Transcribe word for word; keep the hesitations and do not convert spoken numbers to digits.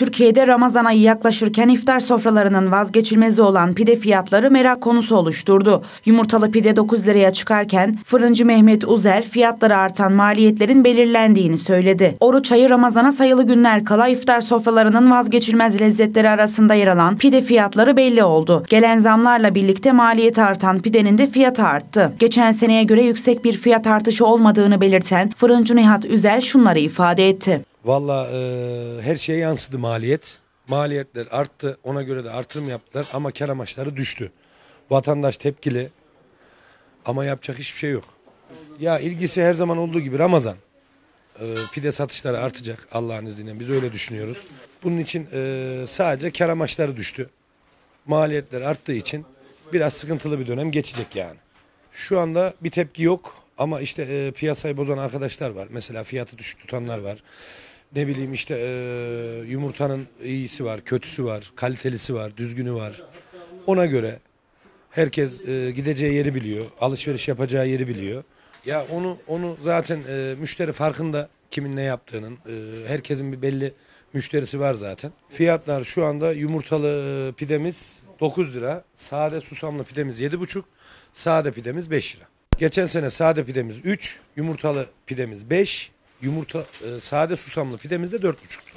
Türkiye'de Ramazan ayı yaklaşırken iftar sofralarının vazgeçilmezi olan pide fiyatları merak konusu oluşturdu. Yumurtalı pide dokuz liraya çıkarken fırıncı Mehmet Uzel fiyatları artan maliyetlerin belirlendiğini söyledi. Oruç ayı Ramazan'a sayılı günler kala iftar sofralarının vazgeçilmez lezzetleri arasında yer alan pide fiyatları belli oldu. Gelen zamlarla birlikte maliyeti artan pidenin de fiyatı arttı. Geçen seneye göre yüksek bir fiyat artışı olmadığını belirten fırıncı Nihat Üzel şunları ifade etti. Vallahi e, her şeye yansıdı maliyet. Maliyetler arttı. Ona göre de artırım yaptılar ama kar amaçları düştü. Vatandaş tepkili ama yapacak hiçbir şey yok. Ya ilgisi her zaman olduğu gibi Ramazan. E, pide satışları artacak Allah'ın izniyle. Biz öyle düşünüyoruz. Bunun için e, sadece kar amaçları düştü. Maliyetler arttığı için biraz sıkıntılı bir dönem geçecek yani. Şu anda bir tepki yok. Ama işte e, piyasayı bozan arkadaşlar var. Mesela fiyatı düşük tutanlar var. Ne bileyim işte e, yumurtanın iyisi var, kötüsü var, kalitelisi var, düzgünü var. Ona göre herkes e, gideceği yeri biliyor, alışveriş yapacağı yeri biliyor. Ya onu onu zaten e, müşteri farkında kimin ne yaptığının. E, herkesin bir belli müşterisi var zaten. Fiyatlar şu anda yumurtalı pidemiz dokuz lira, sade susamlı pidemiz yedi buçuk, sade pidemiz beş lira. Geçen sene sade pidemiz üç, yumurtalı pidemiz beş, yumurta e, sade susamlı pidemiz de dört buçuk.